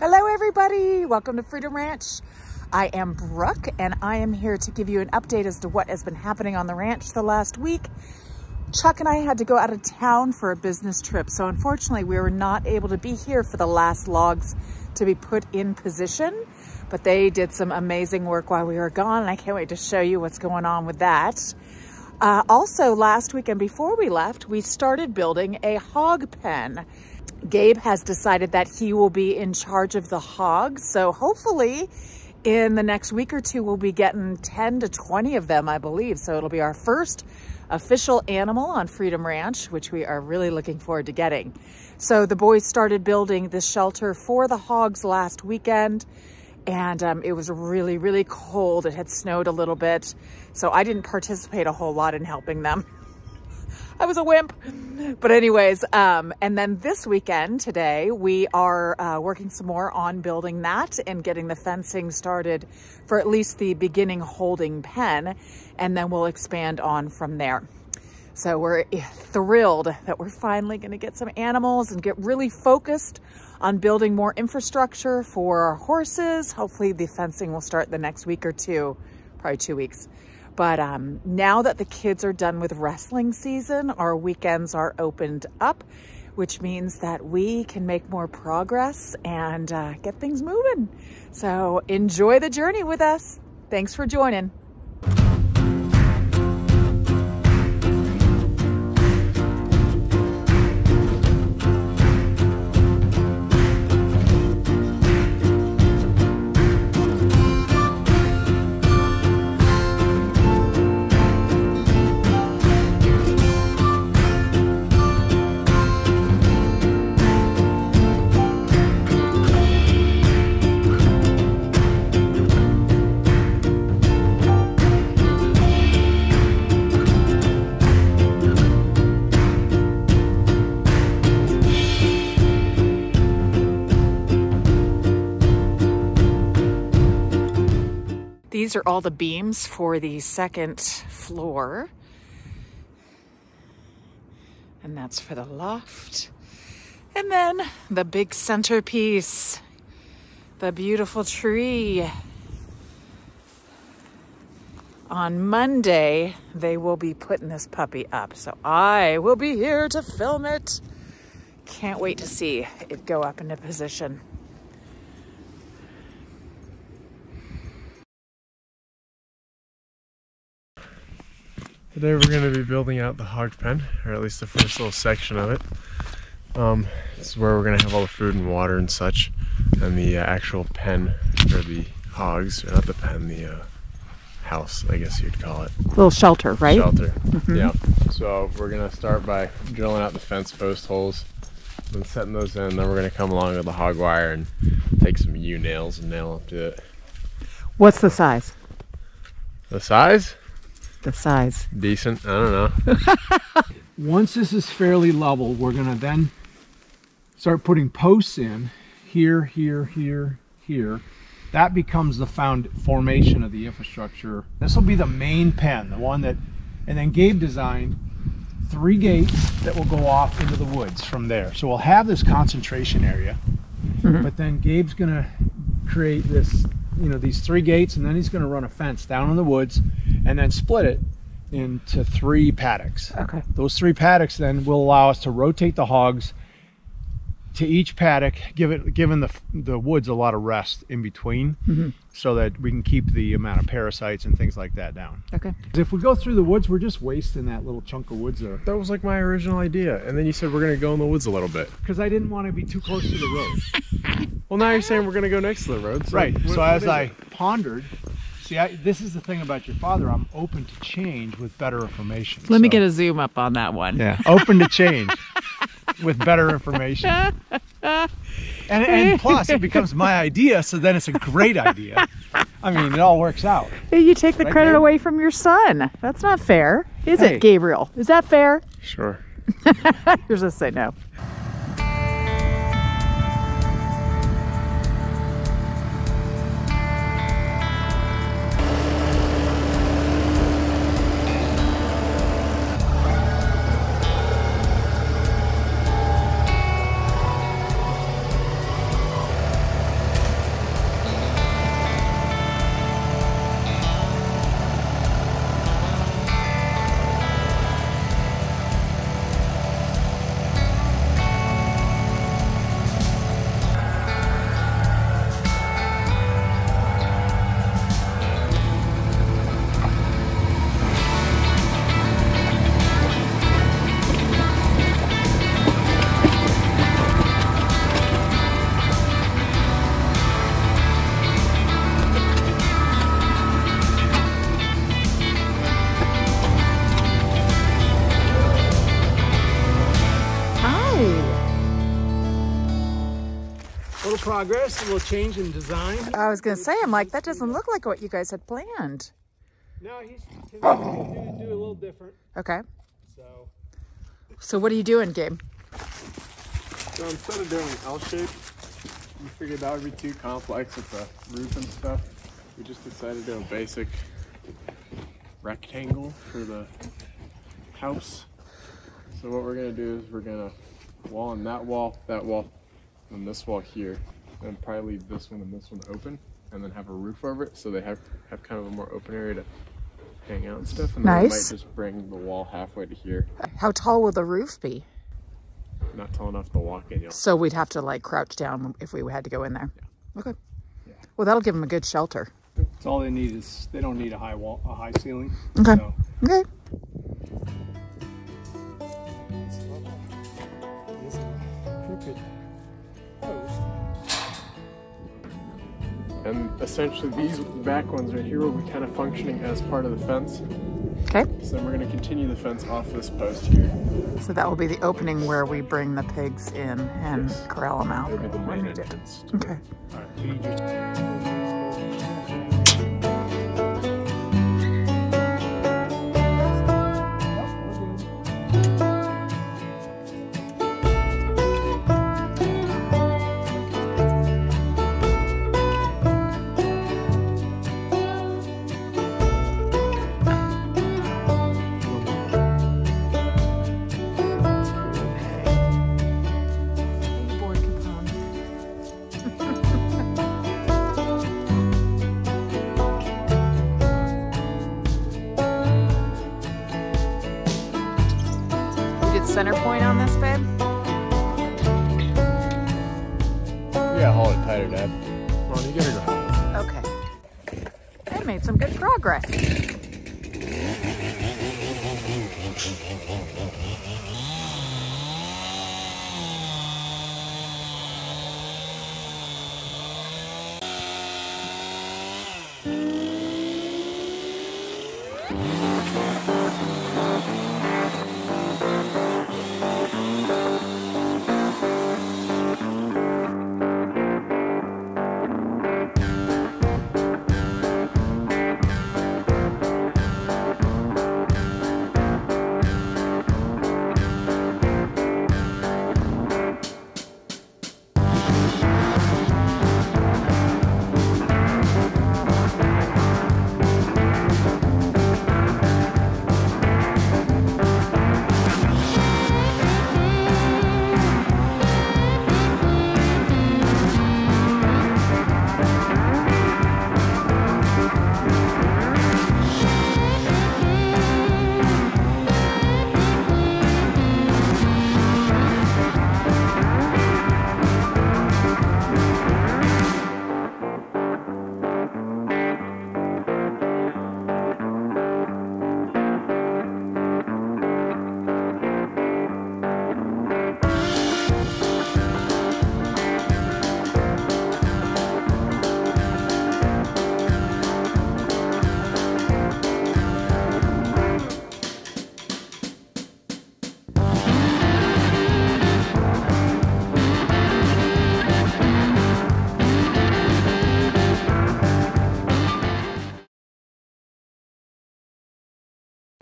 Hello everybody, welcome to Freedom Ranch. I am Brooke and I am here to give you an update as to what has been happening on the ranch the last week. Chuck and I had to go out of town for a business trip, so unfortunately we were not able to be here for the last logs to be put in position, but they did some amazing work while we were gone and I can't wait to show you what's going on with that. Also last week and before we left, we started building a hog pen. Gabe has decided that he will be in charge of the hogs. So hopefully in the next week or two, we'll be getting 10 to 20 of them, I believe. So it'll be our first official animal on Freedom Ranch, which we are really looking forward to getting. So the boys started building the shelter for the hogs last weekend. And it was really, really cold. It had snowed a little bit. So I didn't participate a whole lot in helping them. I was a wimp. But anyways, and then this weekend, today, we are working some more on building that and getting the fencing started for at least the beginning holding pen. And then we'll expand on from there. So we're thrilled that we're finally going to get some animals and get really focused on building more infrastructure for our horses. Hopefully the fencing will start the next week or two, probably 2 weeks. But now that the kids are done with wrestling season, our weekends are opened up, which means that we can make more progress and get things moving. So enjoy the journey with us. Thanks for joining. These are all the beams for the second floor. And that's for the loft. And then the big centerpiece, the beautiful tree. On Monday, they will be putting this puppy up. So I will be here to film it. Can't wait to see it go up into position. Today we're going to be building out the hog pen, or at least the first little section of it. This is where we're going to have all the food and water and such, and the actual pen for the hogs, or not the pen, the house, I guess you'd call it. Little shelter, right? Shelter, yeah. So we're going to start by drilling out the fence post holes and setting those in. Then we're going to come along with the hog wire and take some U-nails and nail up to it. What's the size? The size? The size. Decent, I don't know. Once this is fairly level, we're gonna then start putting posts in here, here, here, here. That becomes the formation of the infrastructure. This will be the main pen, the one that, and then Gabe designed 3 gates that will go off into the woods from there. So we'll have this concentration area, but then Gabe's gonna create this, you know, these 3 gates, and then he's gonna run a fence down in the woods and then split it into 3 paddocks. Okay. Those 3 paddocks then will allow us to rotate the hogs to each paddock, giving the woods a lot of rest in between, so that we can keep the amount of parasites and things like that down. Okay. If we go through the woods, we're just wasting that little chunk of woods there. That was like my original idea. And then you said we're gonna go in the woods a little bit. Because I didn't want to be too close to the road. Well, now you're saying we're gonna go next to the road. So right, so as I pondered, see, this is the thing about your father. I'm open to change with better information. Let me get a zoom up on that one. Yeah, open to change with better information. And plus, it becomes my idea, so then it's a great idea. I mean, it all works out. You take the credit away from your son. That's not fair, is it, Gabriel? Is that fair? Sure. You're just saying no. progress, a little change in design. I was going to say, I'm like, that doesn't look like what you guys had planned. No, he's going to do a little different. Okay. So what are you doing, Gabe? So instead of doing an L shape, we figured that would be too complex with the roof and stuff. We just decided to do a basic rectangle for the house. So what we're going to do is we're going to wall on that wall, and this wall here, and probably leave this one and this one open, and then have a roof over it so they have kind of a more open area to hang out and stuff. And nice. Then we might just bring the wall halfway to here. How tall will the roof be? Not tall enough to walk in, y'all. So we'd have to like crouch down if we had to go in there. Yeah. Okay. Yeah. Well, that'll give them a good shelter. That's all they need is, they don't need a high wall, a high ceiling. Okay. So. Okay. And essentially these back ones right here will be kind of functioning as part of the fence. Okay. So then we're going to continue the fence off this post here. So that will be the opening where we bring the pigs in and yes. Corral them out. Okay. Okay. All right. Center point on this, babe? Yeah, hold it tighter, Dad. Come on, you gotta grab it. Okay. I made some good progress.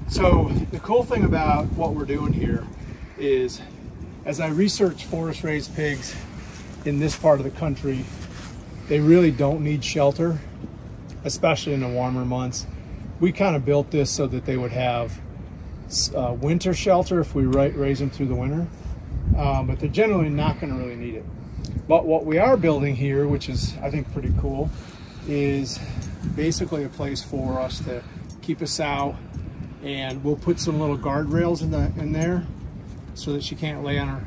So the cool thing about what we're doing here is, as I research forest-raised pigs in this part of the country, they really don't need shelter, especially in the warmer months. We kind of built this so that they would have winter shelter if we raise them through the winter, but they're generally not going to really need it. But what we are building here, which is I think pretty cool, is basically a place for us to keep a sow. And we'll put some little guardrails in there so that she can't lay on her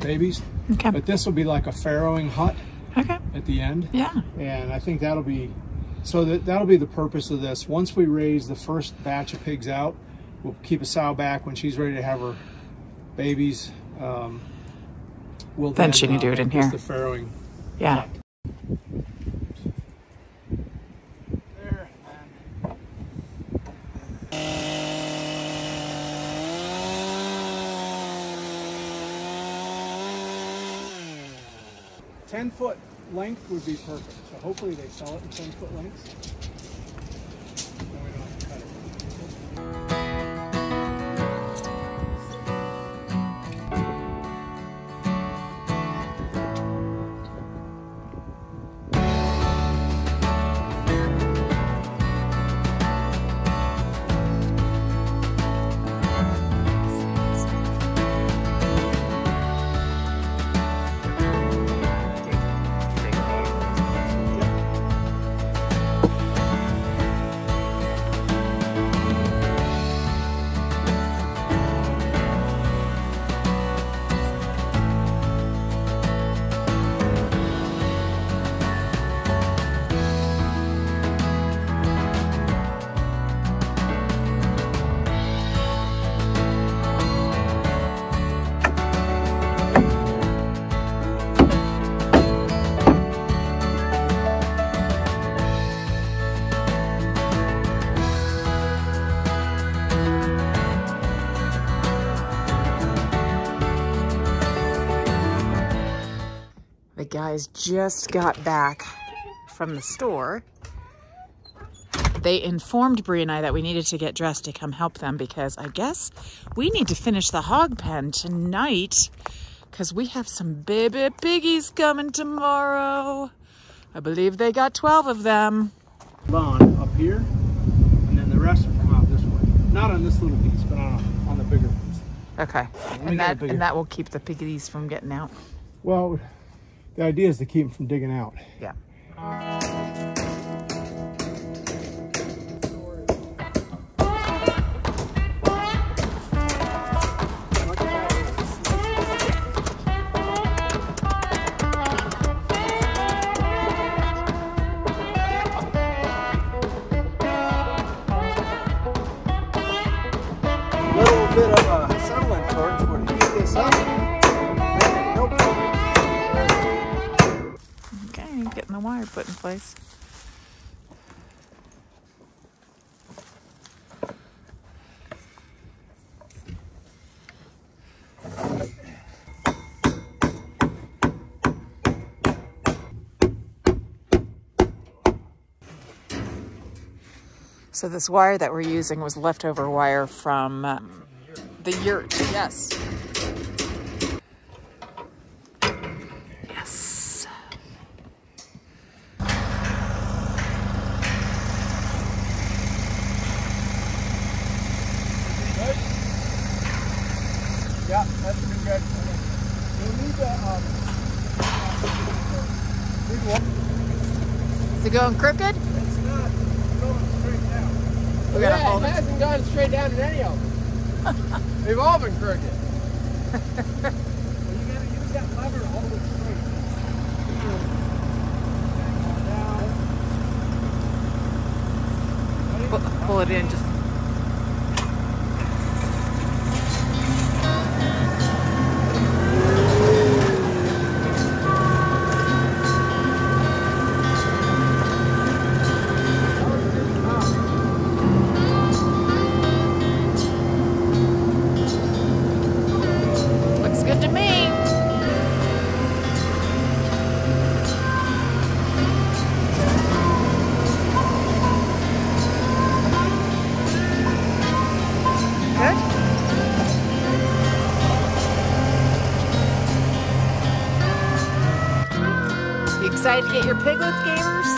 babies. Okay. But this will be like a farrowing hut. Okay. At the end. Yeah. And I think that'll be, so that'll be the purpose of this. Once we raise the first batch of pigs out, we'll keep a sow back when she's ready to have her babies. We'll then she can do it in here. The farrowing. Yeah. Hut. length would be perfect. So hopefully they sell it in 10-foot lengths. Guys just got back from the store. They informed Brie and I that we needed to get dressed to come help them because I guess we need to finish the hog pen tonight because we have some baby piggies coming tomorrow. I believe they got 12 of them. Lawn up here, and then the rest will come out this way. Not on this little piece, but on the bigger piece. Okay, and that will keep the piggies from getting out. Well, the idea is to keep them from digging out. Yeah. A little bit of a settling torch would heat this up. Getting the wire put in place. So this wire that we're using was leftover wire from the yurt. Yes. Is it going crooked? It's not. It's going straight down. It hasn't gone straight down in any of them. They've all been crooked. Well, you gotta use that lever to hold it straight. Down. Pull it in just. Excited to get your piglets, gamers?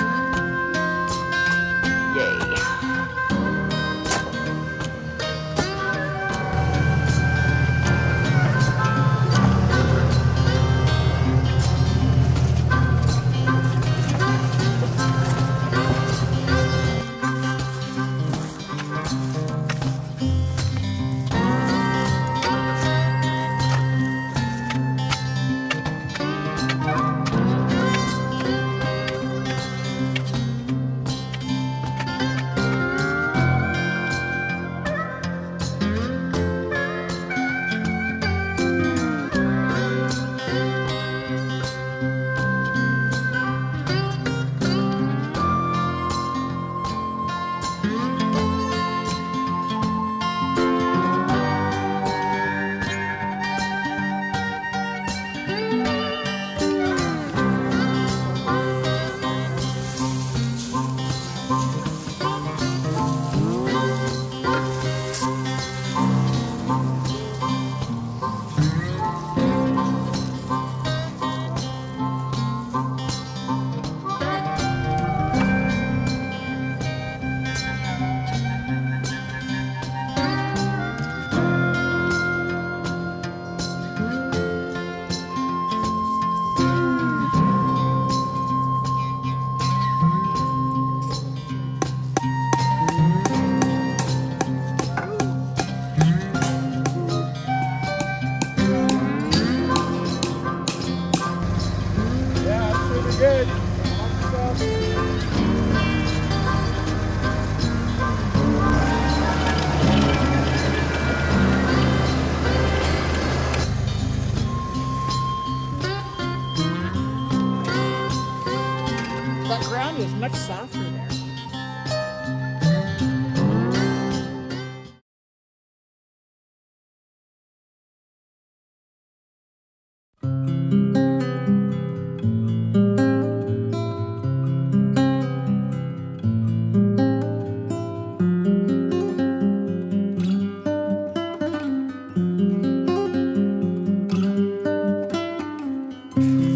That ground is much softer there.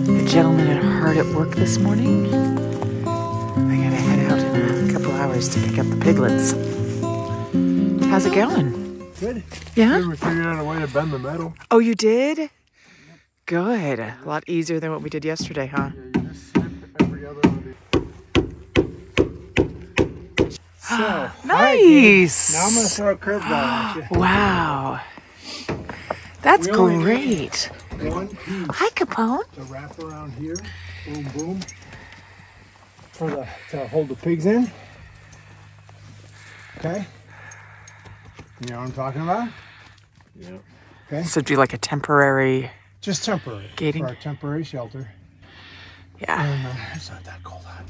The gentlemen are hard at work this morning. To pick up the piglets. How's it going? Good. Yeah? We figured out a way to bend the metal. Oh, you did? Yep. Good. A lot easier than what we did yesterday, huh? Yeah, you just snip every other one. So, nice! Now I'm going to throw a curve ball at you. Wow. That's great. One piece. Hi, Capone. To wrap around here. Boom, boom. For the, to hold the pigs in. Okay. You know what I'm talking about? Yeah. Okay. So do like a temporary... Just temporary. Gating. For a temporary shelter. Yeah. And, it's not that cold out.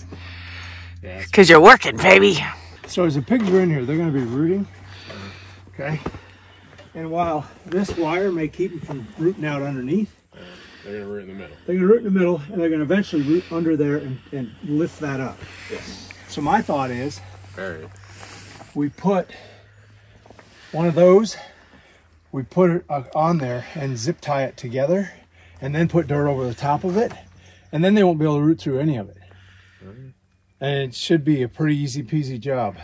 Yeah. Because you're working, baby. So as the pigs are in here, they're going to be rooting. Okay. And while this wire may keep them from rooting out underneath... they're going to root in the middle. They're going to root in the middle, and they're going to eventually root under there and lift that up. Yes. So my thought is... Very. We put one of those, we put it on there and zip tie it together and then put dirt over the top of it. And then they won't be able to root through any of it. And it should be a pretty easy peasy job.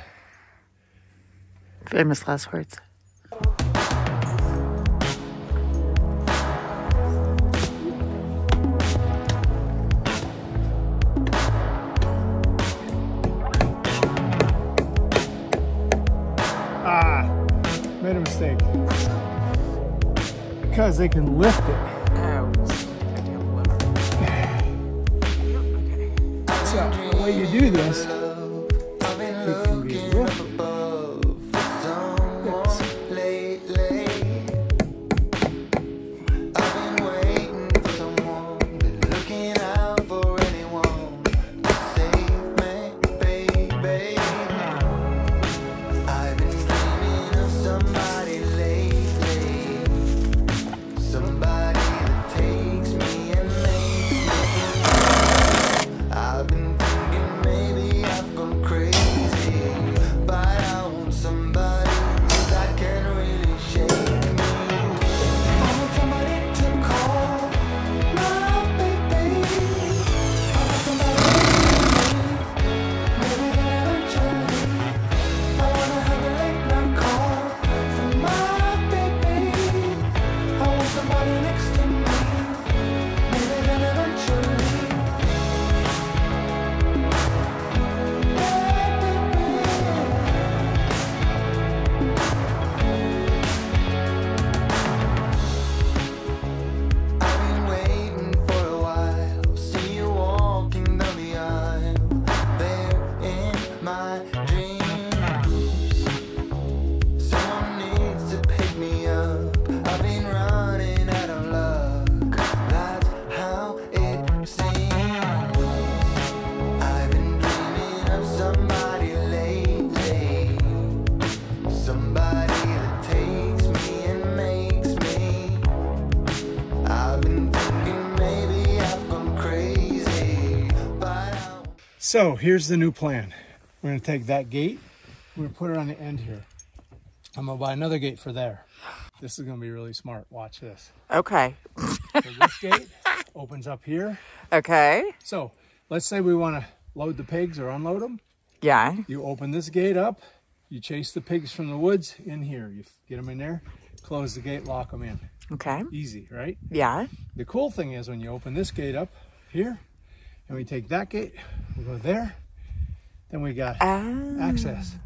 Famous last words. Made a mistake. Because they can lift it. Oh, so the way you do this, it can be lifted. So here's the new plan. We're gonna take that gate, we're gonna put it on the end here. I'm gonna buy another gate for there. This is gonna be really smart, watch this. Okay. So this gate opens up here. Okay. So let's say we wanna load the pigs or unload them. Yeah. You open this gate up, you chase the pigs from the woods in here. You get them in there, close the gate, lock them in. Okay. Easy, right? Yeah. The cool thing is when you open this gate up here, and we take that gate, we go there, then we got access.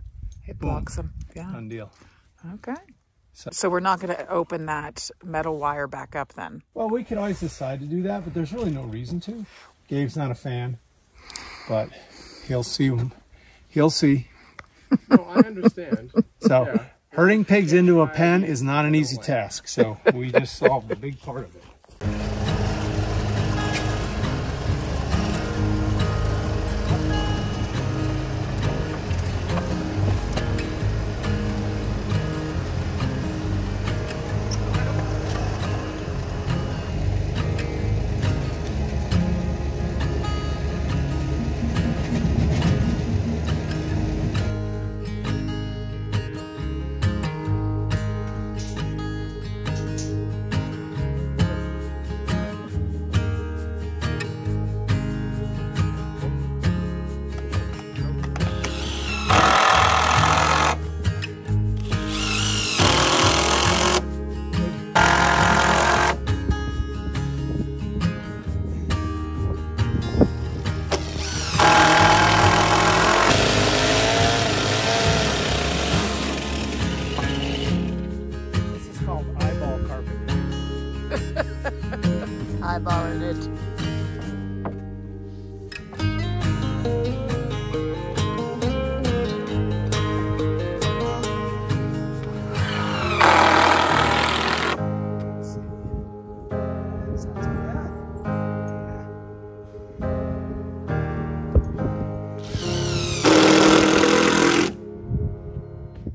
It blocks them. Yeah. Done deal. Okay. So we're not going to open that metal wire back up then? Well, we could always decide to do that, but there's really no reason to. Gabe's not a fan, but He'll see them. He'll see. No, I understand. So yeah. Herding pigs into a pen is not an easy task. So we just solved a big part of it.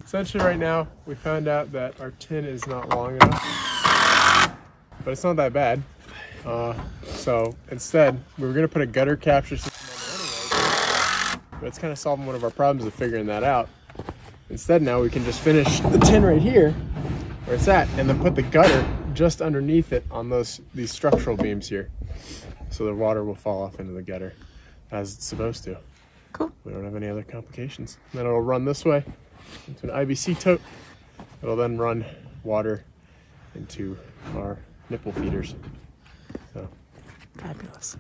Essentially right now, we found out that our tin is not long enough, but it's not that bad. So instead, we were going to put a gutter capture system on there anyway, but it's kind of solving one of our problems of figuring that out. Instead now we can just finish the tin right here, where it's at, and then put the gutter just underneath it on these structural beams here. So the water will fall off into the gutter as it's supposed to. Cool. We don't have any other complications. And then it'll run this way into an IBC tote. It'll then run water into our nipple feeders. So fabulous.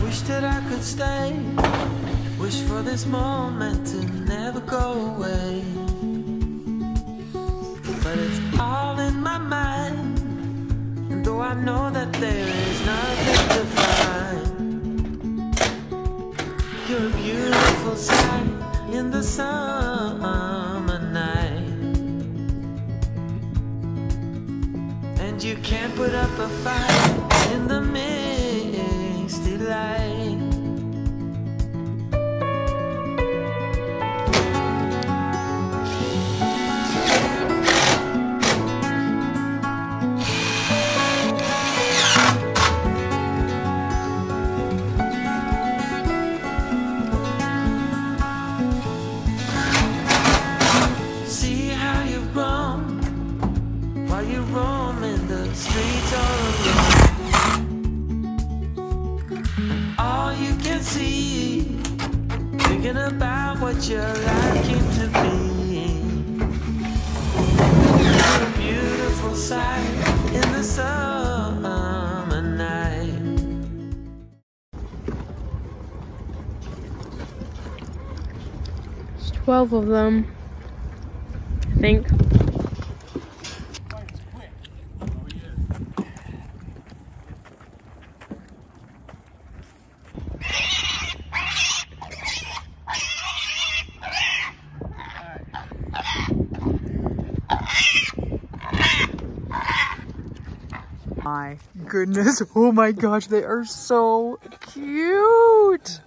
Wish that I could stay. Wish for this moment to never go away. But it's all in my mind. And though I know that there is nothing to find, you're a beautiful sight in the summer night, and you can't put up a fight in the misty light. Your life came to be. You're a beautiful sight in the summer night. There's 12 of them, I think. Goodness, oh my gosh, they are so cute.